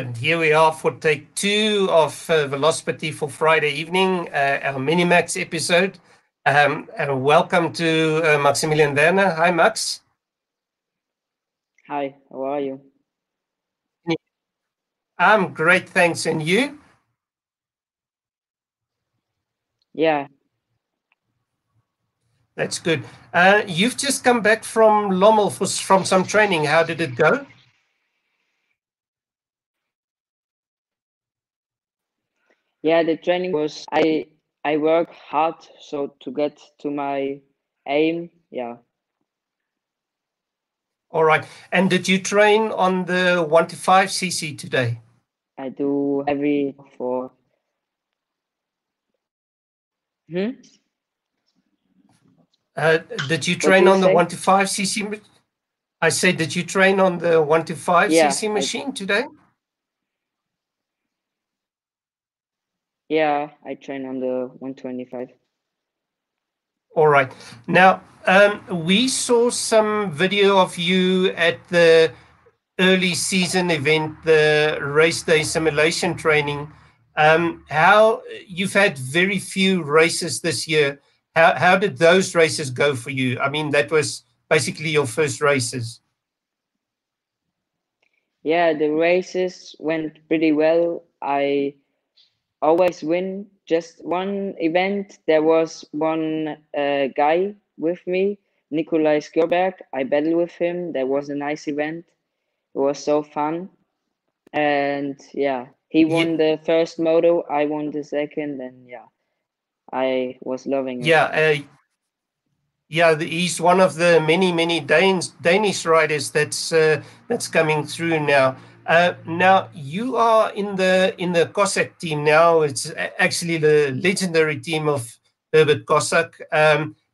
And here we are for take two of Velospitty for Friday evening, our Minimax episode. And welcome to Maximilian Werner. Hi, Max. Hi, how are you? I'm great, thanks. And you? Yeah. That's good. You've just come back from Lommel from some training. How did it go? Yeah, the training was, I work hard so to get to my aim. Yeah. All right. And did you train on the 125cc today? I do every four. Did you train on the 125cc? I said, did you train on the 125cc machine today? Yeah, I train on the 125. All right. Now, we saw some video of you at the early season event, the race day simulation training. How you've had very few races this year. How did those races go for you? I mean, that was basically your first races. Yeah, the races went pretty well. I always win. Just one event, there was one guy with me, Nikolaj Skjöberg. I battled with him. That was a nice event. It was so fun. And yeah, he won the first moto, I won the second, and yeah, I was loving it. Yeah, he's one of the many Danish riders that's coming through now. Now you are in the Kosak team now. It's actually the legendary team of Herbert Kosak.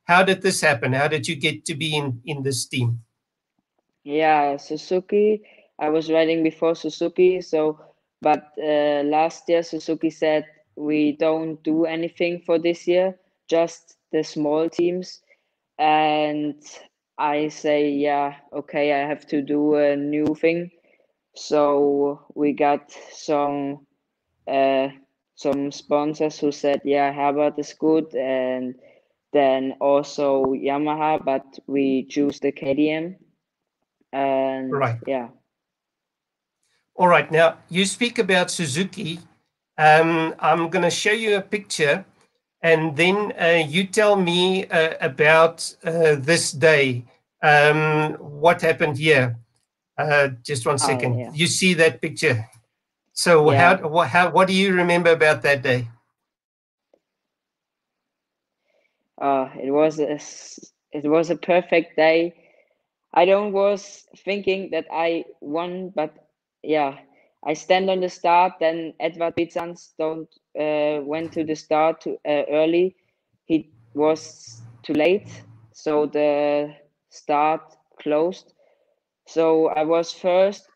How did this happen? How did you get to be in this team? Yeah, Suzuki. I was riding before Suzuki, but last year Suzuki said we don't do anything for this year, just the small teams, and I say yeah, okay, I have to do a new thing. So we got some sponsors who said, yeah, Herbert is good, and then also Yamaha, but we choose the KTM. And right. Yeah. All right. Now, you speak about Suzuki. I'm going to show you a picture, and then you tell me about this day, what happened here. Just one second. Oh, yeah. You see that picture. So yeah. How what do you remember about that day? It was a perfect day. I don't was thinking that I won, but yeah, I stand on the start. Then Edward Bizzantz went to the start early. He was too late, so the start closed. So I was first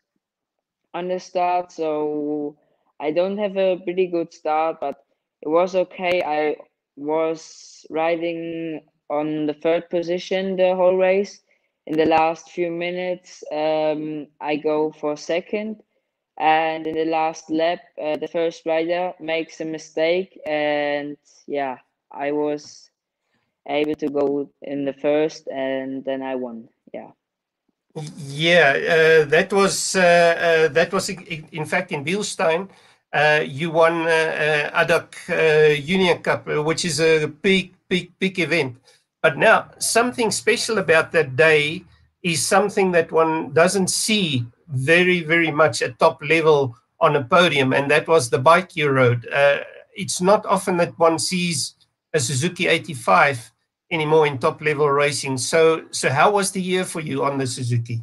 on the start, so I don't have a pretty good start, but it was okay. I was riding on the third position the whole race. In the last few minutes, I go for second, and in the last lap, the first rider makes a mistake, and yeah, I was able to go in the first, and then I won, yeah. Yeah, that was in fact in Bielstein. You won ADAC Union Cup, which is a big event. But now something special about that day is something that one doesn't see very much at top level on a podium, and that was the bike you rode. It's not often that one sees a Suzuki 85. Anymore in top level racing. So how was the year for you on the Suzuki?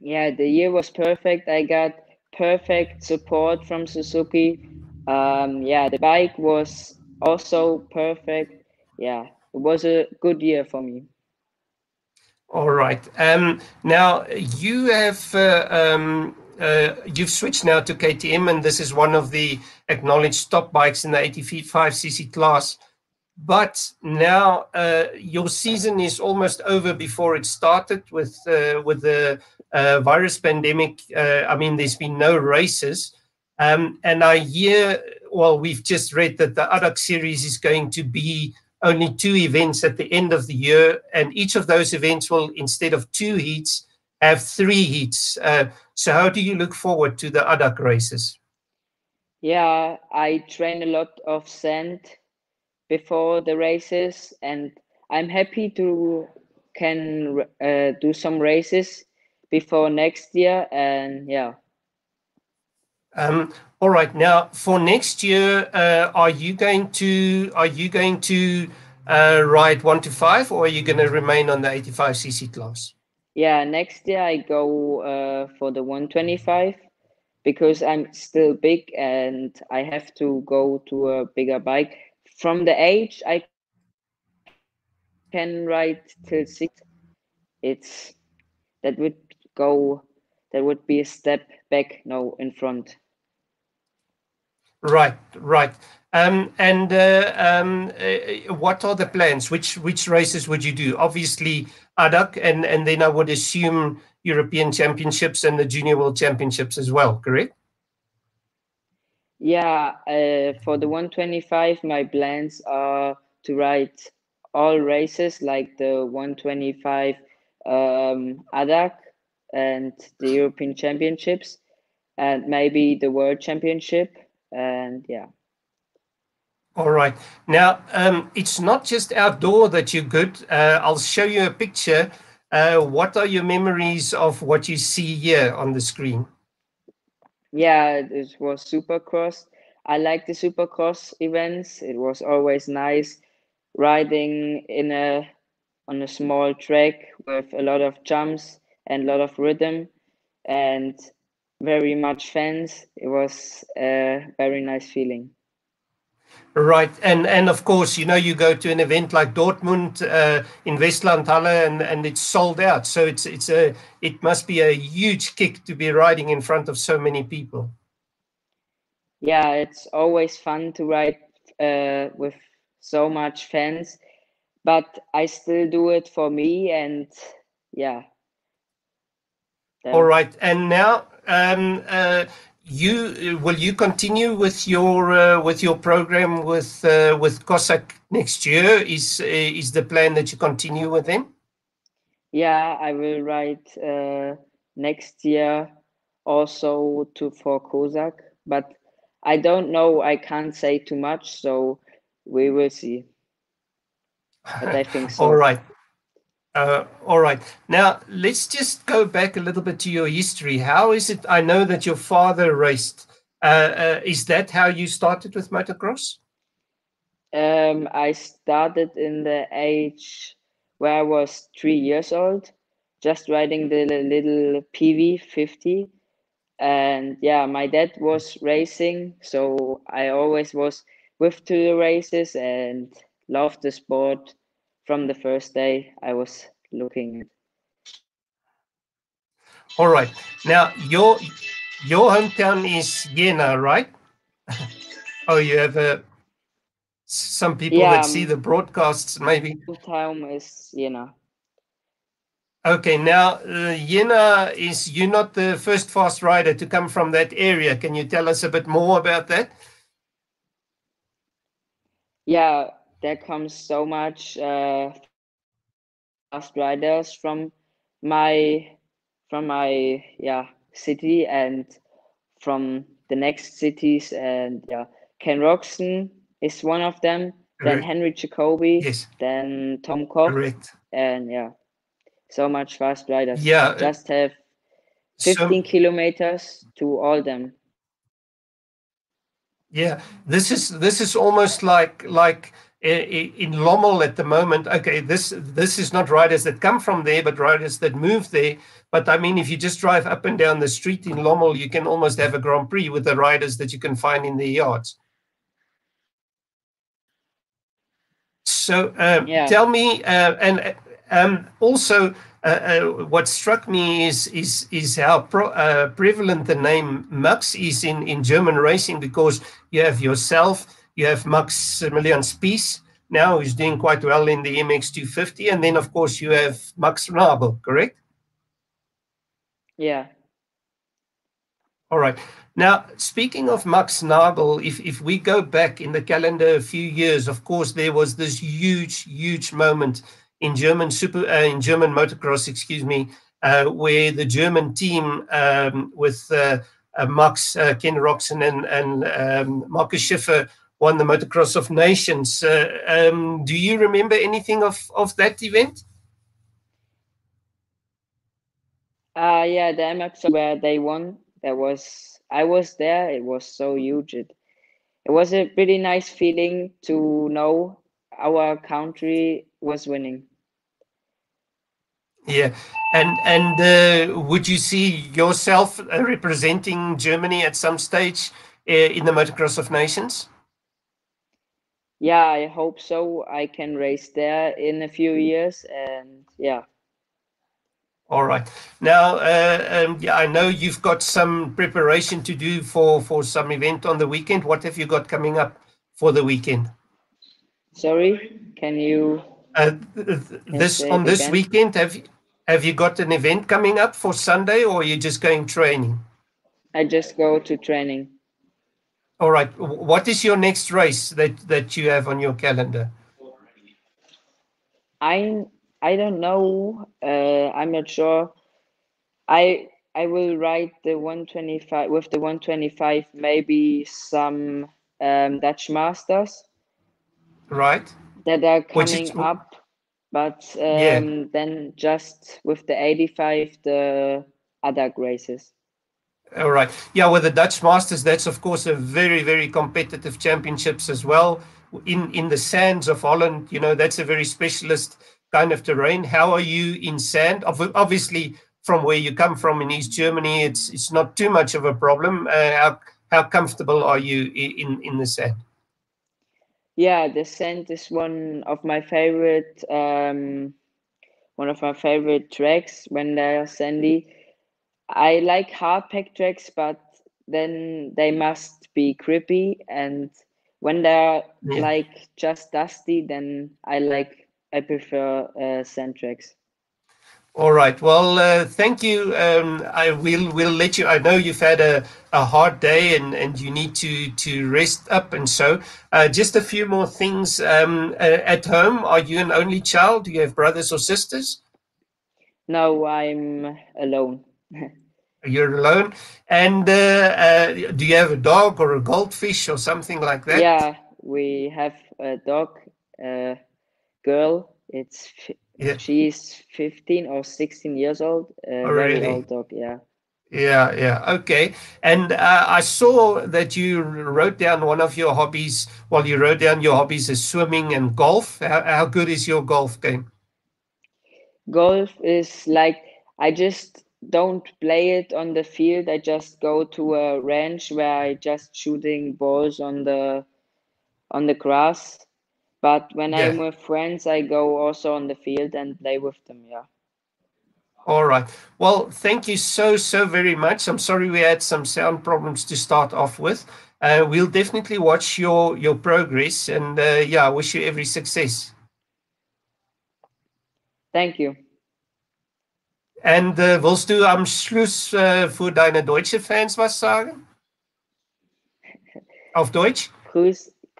Yeah, the year was perfect. I got perfect support from Suzuki. Yeah, the bike was also perfect. Yeah, it was a good year for me. All right. Now you have you've switched now to KTM, and this is one of the acknowledged top bikes in the 85cc class. But now your season is almost over before it started with the virus pandemic, I mean, there's been no races. And I hear, well, we've just read that the ADAC series is going to be only 2 events at the end of the year. And each of those events will, instead of 2 heats, have 3 heats. So how do you look forward to the ADAC races? Yeah, I train a lot of sand before the races, and I'm happy to can do some races before next year. And yeah. All right. Now for next year, are you going to ride 125, or are you going to remain on the 85cc class? Yeah, next year I go for the 125. Because I'm still big and I have to go to a bigger bike. From the age I can ride till 6, it's that would be a step back, no, in front. Right, right. What are the plans? Which races would you do? Obviously ADAC, and then I would assume European Championships and the Junior World Championships as well, correct? Yeah, for the 125, my plans are to ride all races like the 125 ADAC and the European Championships and maybe the World Championship. And yeah. All right. Now, it's not just outdoor that you're good. I'll show you a picture. What are your memories of what you see here on the screen? Yeah, it was Supercross. I like the Supercross events. It was always nice riding in on a small track with a lot of jumps and a lot of rhythm and very much fans. It was a very nice feeling. Right, and of course, you know, you go to an event like Dortmund in Westlandhalle, and it's sold out. So it must be a huge kick to be riding in front of so many people. Yeah, it's always fun to ride with so much fans, but I still do it for me, and yeah. All right, and now. Will you continue with your program with Kosak next year? Is the plan that you continue with him? Yeah, I will ride next year also for Kosak, but I don't know. I can't say too much, so we will see. But I think so. All right. All right. Now, let's just go back a little bit to your history. How is it? I know that your father raced. Is that how you started with motocross? I started in the age where I was 3 years old, just riding the little PV50. And yeah, my dad was racing, so I always was with to the races and loved the sport. From the first day I was looking. All right. Now your hometown is Jena, right? Oh, you have some people that see the broadcasts, maybe. Hometown is Jena. Okay. Now Jena is, you're not the first fast rider to come from that area. Can you tell us a bit more about that? Yeah. There comes so much fast riders from my city and from the next cities, and yeah, Ken Roczen is one of them. Correct. Then Henry Jacoby, yes. Then Tom Cobb, correct. And yeah, so much fast riders. Yeah, just have 15 kilometers to all them. Yeah, this is almost like. In Lommel at the moment, okay, this is not riders that come from there, but riders that move there. But I mean, if you just drive up and down the street in Lommel, you can almost have a Grand Prix with the riders that you can find in the yards. So tell me, what struck me is how prevalent the name Max is in German racing, because you have yourself. You have Max Millian Spies now, who's doing quite well in the MX 250. And then, of course, you have Max Nabel, correct? Yeah. All right. Now, speaking of Max Nabel, if we go back in the calendar a few years, of course, there was this huge, huge moment in German motocross, excuse me, where the German team with Max, Ken Roczen and Marcus Schiffer won the Motocross of Nations. Do you remember anything of that event? Yeah, the MX where they won. I was there. It was so huge. It was a pretty nice feeling to know our country was winning. Yeah, and would you see yourself representing Germany at some stage in the Motocross of Nations? Yeah, I hope so. I can race there in a few years, and yeah. All right. Now, yeah, I know you've got some preparation to do for some event on the weekend. What have you got coming up for the weekend? Sorry, can you? This weekend, have you got an event coming up for Sunday, or are you just going training? I just go to training. All right. What is your next race that you have on your calendar? I don't know. I'm not sure. I will ride the 125 with the 125. Maybe some Dutch Masters. Right. That are coming up, but yeah. Then just with the 85, the ADAC races. All right. Yeah, well, the Dutch Masters, that's, of course, a very, very competitive championships as well. In the sands of Holland, you know, that's a very specialist kind of terrain. How are you in sand? Obviously, from where you come from in East Germany, it's not too much of a problem. How comfortable are you in the sand? Yeah, the sand is one of my favorite tracks when they are sandy. I like hard pack tracks, but then they must be grippy, and when they're like just dusty, then I prefer sand tracks. All right. Well, thank you. I will let you. I know you've had a hard day and you need to rest up and so. Just a few more things. At home, are you an only child? Do you have brothers or sisters? No, I'm alone. You're alone. And do you have a dog or a goldfish or something like that? Yeah, we have a dog, a girl. Yeah. She's 15 or 16 years old. Very old dog, yeah. Yeah, yeah, okay. And I saw that you wrote down your hobbies is swimming and golf. How good is your golf game? Golf is like, I just don't play it on the field. I just go to a ranch where I just shooting balls on the grass. But when I'm with friends, I go also on the field and play with them, yeah. All right. Well, thank you so, so very much. I'm sorry we had some sound problems to start off with. We'll definitely watch your progress. And, yeah, I wish you every success. Thank you. And willst du am Schluss für deine deutsche Fans was sagen? Auf Deutsch?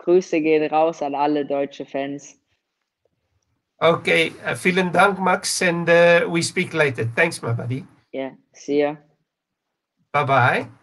Grüße gehen raus an alle deutsche Fans. Okay, vielen Dank, Max, and we speak later. Thanks, my buddy. Yeah, see ya. Bye-bye.